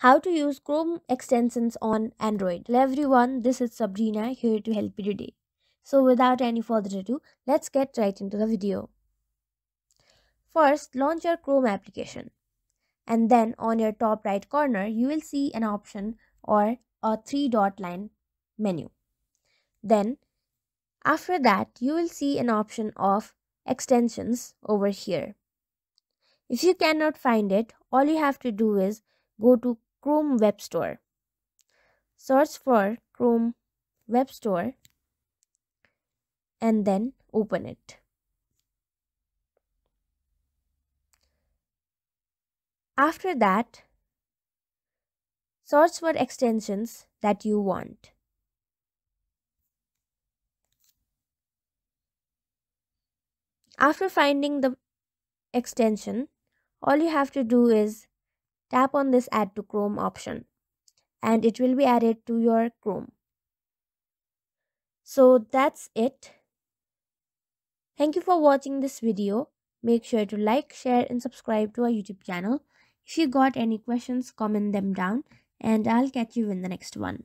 How to use Chrome extensions on Android. Hello everyone, this is Sabrina here to help you today. So without any further ado, let's get right into the video. First, launch your Chrome application. And then on your top right corner, you will see an option or a three-dot line menu. Then after that, you will see an option of extensions over here. If you cannot find it, all you have to do is go to Chrome Web Store. Search for Chrome Web Store and then open it. After that, search for extensions that you want. After finding the extension, all you have to do is tap on this Add to Chrome option and it will be added to your Chrome. So that's it. Thank you for watching this video. Make sure to like, share and subscribe to our YouTube channel. If you got any questions, comment them down and I'll catch you in the next one.